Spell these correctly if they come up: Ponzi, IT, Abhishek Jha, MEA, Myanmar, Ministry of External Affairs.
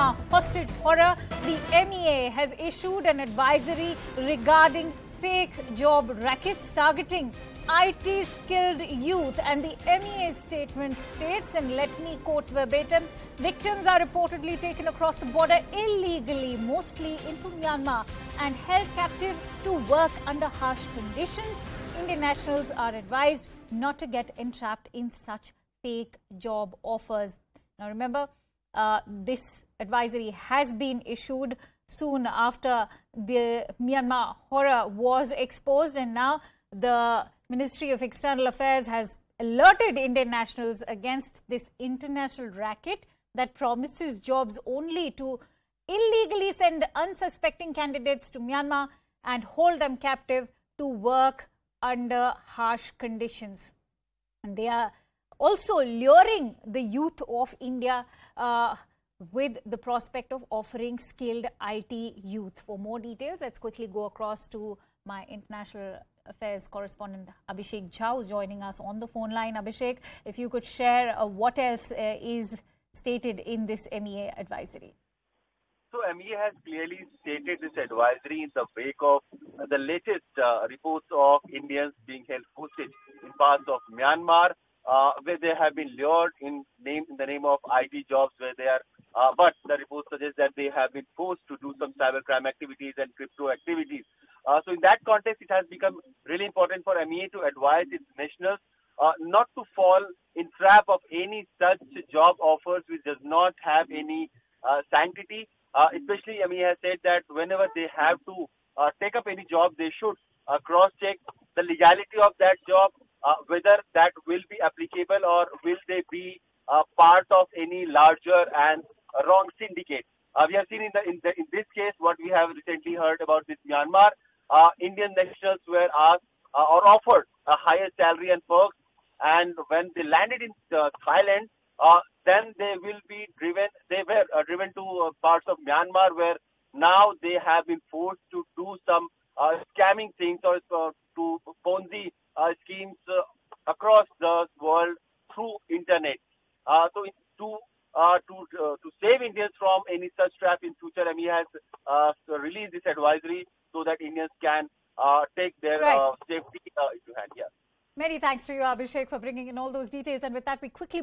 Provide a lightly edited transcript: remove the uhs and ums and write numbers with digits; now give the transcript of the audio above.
Myanmar hostage horror, the MEA has issued an advisory regarding fake job rackets targeting IT skilled youth, and the MEA statement states, and let me quote verbatim, victims are reportedly taken across the border illegally, mostly into Myanmar, and held captive to work under harsh conditions. Indian nationals are advised not to get entrapped in such fake job offers. Now remember, this advisory has been issued soon after the Myanmar horror was exposed, and now the Ministry of External Affairs has alerted Indian nationals against this international racket that promises jobs only to illegally send unsuspecting candidates to Myanmar and hold them captive to work under harsh conditions. And they are also luring the youth of India with the prospect of offering skilled IT youth. For more details, let's quickly go across to my international affairs correspondent Abhishek Jha, who's joining us on the phone line. Abhishek, if you could share what else is stated in this MEA advisory. So MEA has clearly stated this advisory in the wake of the latest reports of Indians being held hostage in parts of Myanmar, where they have been lured in the name of IT jobs, where they are. But the report suggests that they have been forced to do some cybercrime activities and crypto activities. So in that context, it has become really important for MEA to advise its nationals not to fall in trap of any such job offers which does not have any sanctity. Especially MEA has said that whenever they have to take up any job, they should cross-check the legality of that job, whether that will be applicable or will they be part of any larger and wrong syndicate. We have seen in this case what we have recently heard about this Myanmar. Indian nationals were asked or offered a higher salary and perks, and when they landed in Thailand, then they were driven to parts of Myanmar, where now they have been forced to do some scamming things or to Ponzi schemes across the world through internet. So to save Indians from any such trap in future, MEA has released this advisory so that Indians can take their safety into hand. Yeah. Many thanks to you, Abhishek, for bringing in all those details. And with that, we quickly